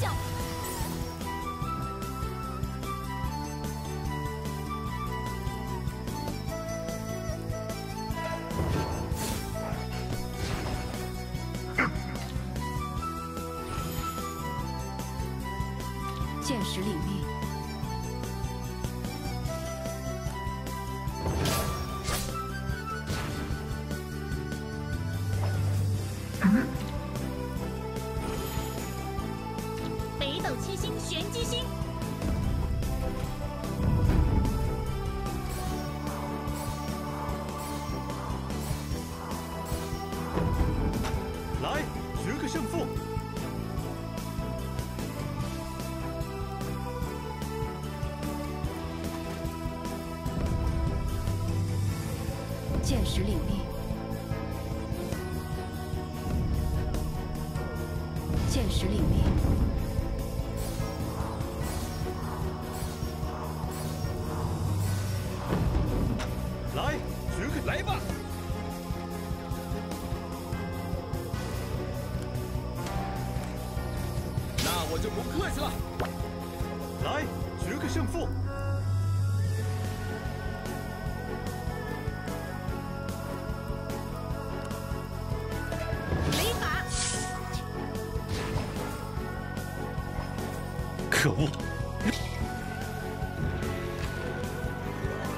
象。见识领域。 见识领域，见识领域，来，举个来吧。 我就不客气了，来，决个胜负。雷法！可恶！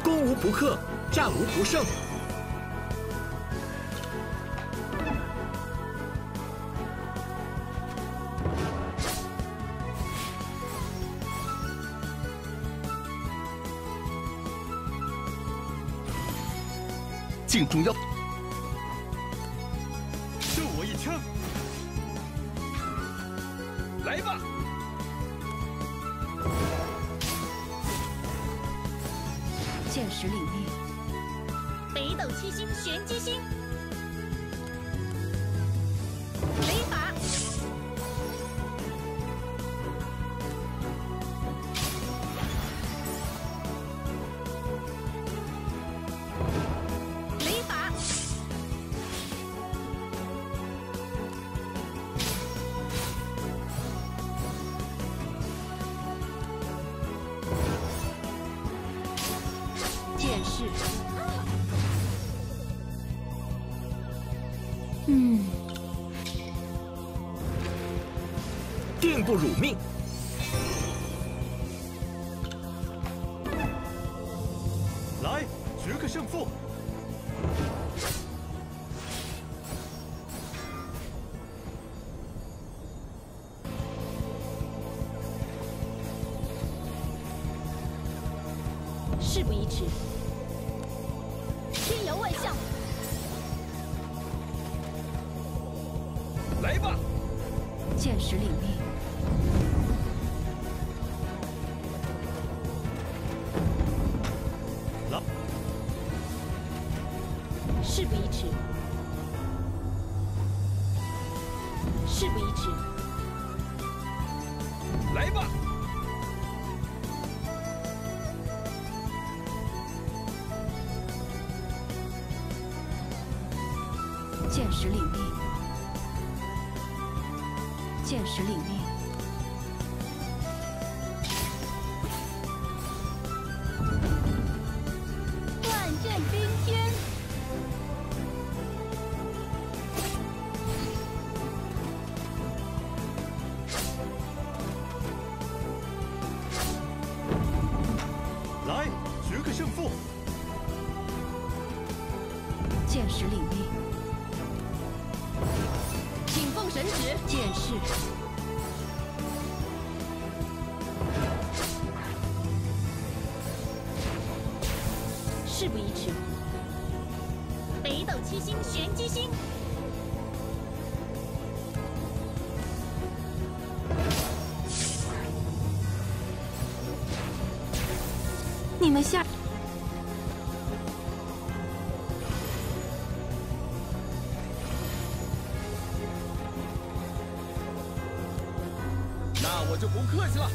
攻无不克，战无不胜。 镜中妖，受我一枪！来吧，见识领域，北斗七星玄机星，雷法，定不辱命。来，决个胜负。事不宜迟。 天涯万象，来吧！见识领域，来，事不宜迟，事不宜迟，来吧！ 见识领域，见识领域，万阵冰天，来，决个胜负，见识领域。 神指见识，事不宜迟。北斗七星玄机星，你们下。 我就不客气了。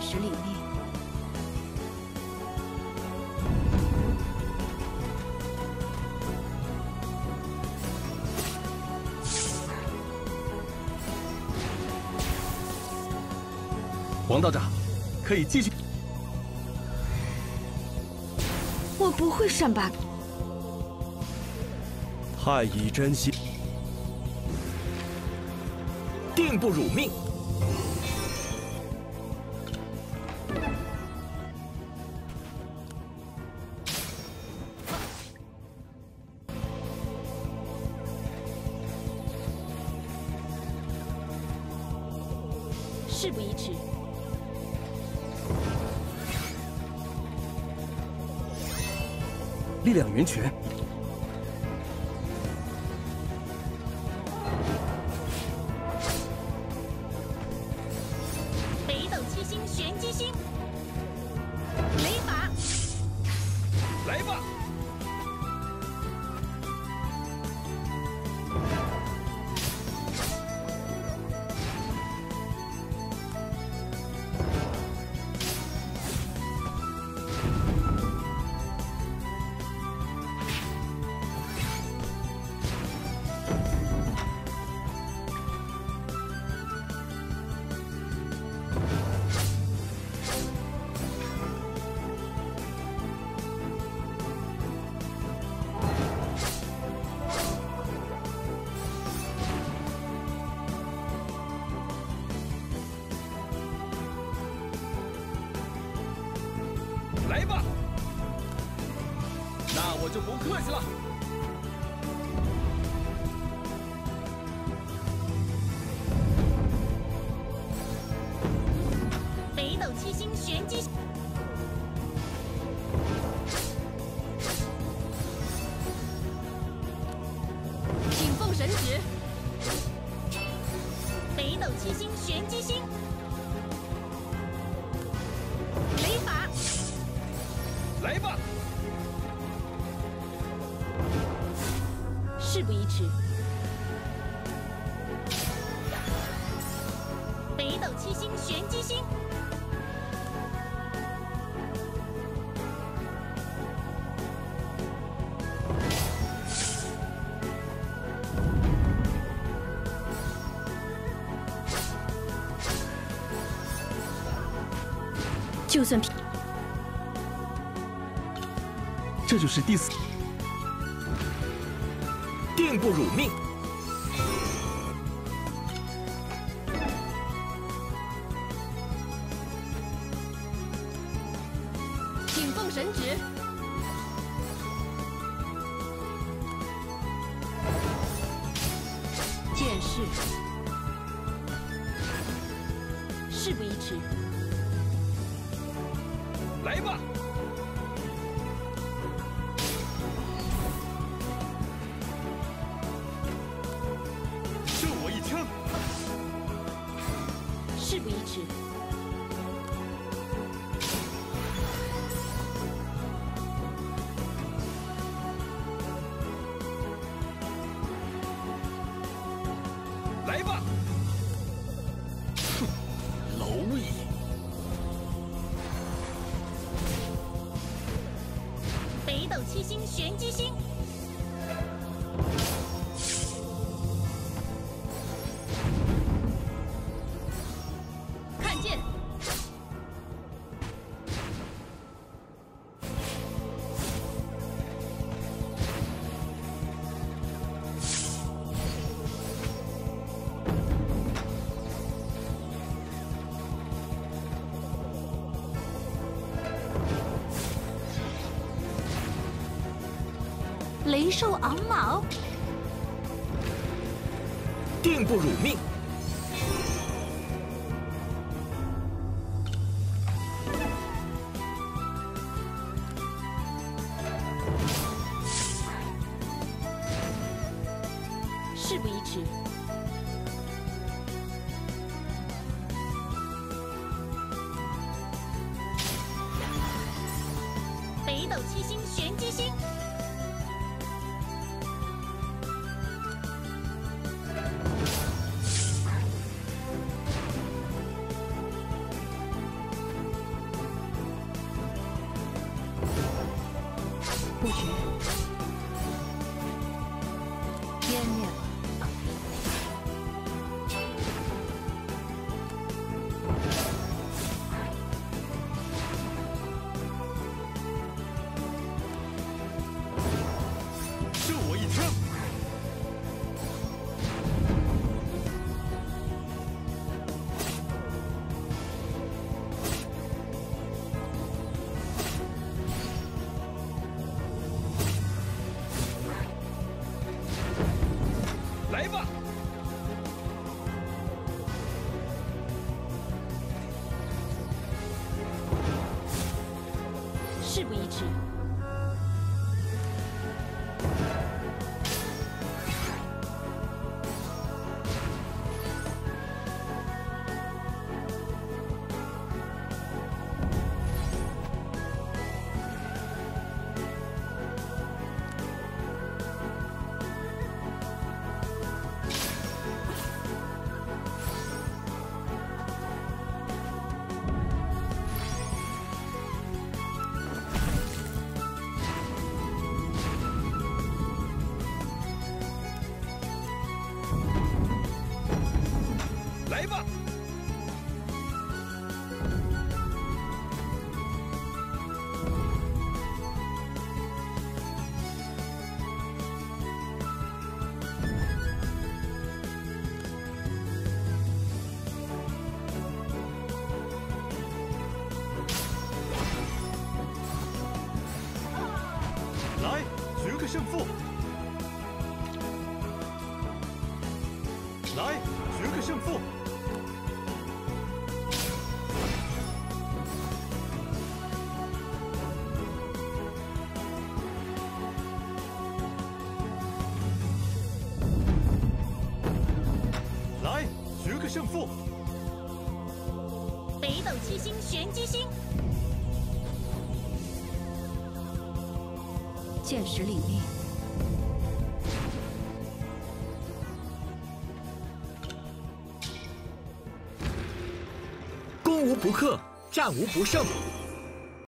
10里内。 王道长，可以继续。我不会善罢。太乙真心，定不辱命。事不宜迟。 力量源泉，北斗七星玄机星，雷法，来吧！来吧，那我就不客气了。北斗七星玄机，请奉神旨。北斗七星玄机星。 来吧，事不宜迟。北斗七星玄机星，就算。 这就是第四，定不辱命。请奉神旨，见事，事不宜迟。来吧。 事不宜迟，来吧！哼，蝼蚁，北斗七星玄机星。 雷兽昂卯，定不辱命。事不宜迟，北斗七星玄机星。不绝，湮灭了。受我一枪！来吧！ 事不宜迟，来吧！来，决个胜负！来，决个胜负！ 胜负！北斗七星玄机星，见识领域。攻无不克，战无不胜。